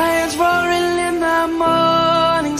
Lions roaring in the morning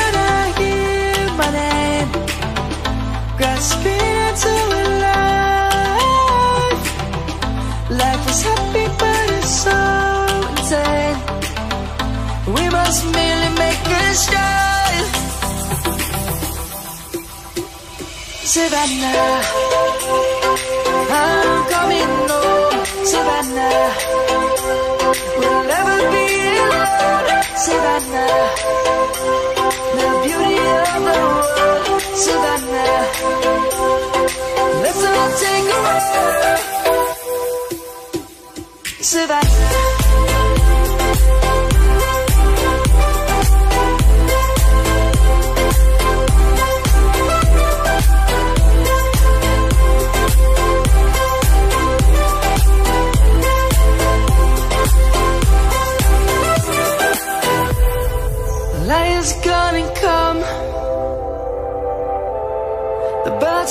and I hear my name, grasping into a life. Life is happy but it's so insane. We must merely make a start. Savannah, I'm coming home. Savannah, we'll never be alone. Savannah, the beauty of the world. Savannah, let's all take a ride. Savannah. Lion's gonna come. The birds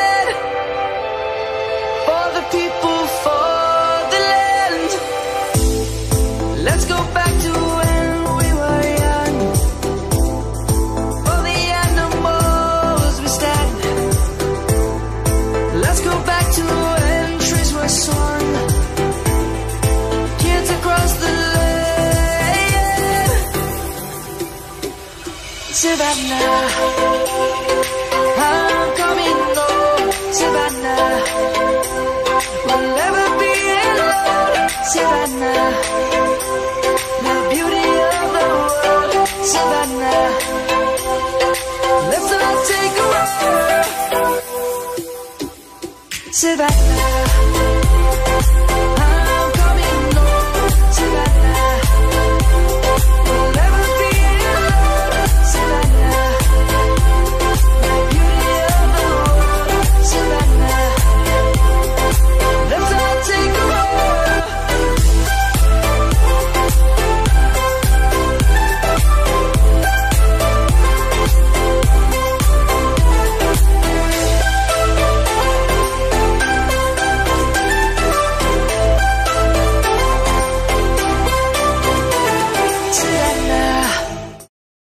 for the people, for the land. Let's go back to when we were young. For the animals we stand. Let's go back to when trees were swung. Savannah, I'm coming home. Savannah, we'll never be alone. Savannah, the beauty of the world. Savannah, let's all take a ride. Savannah.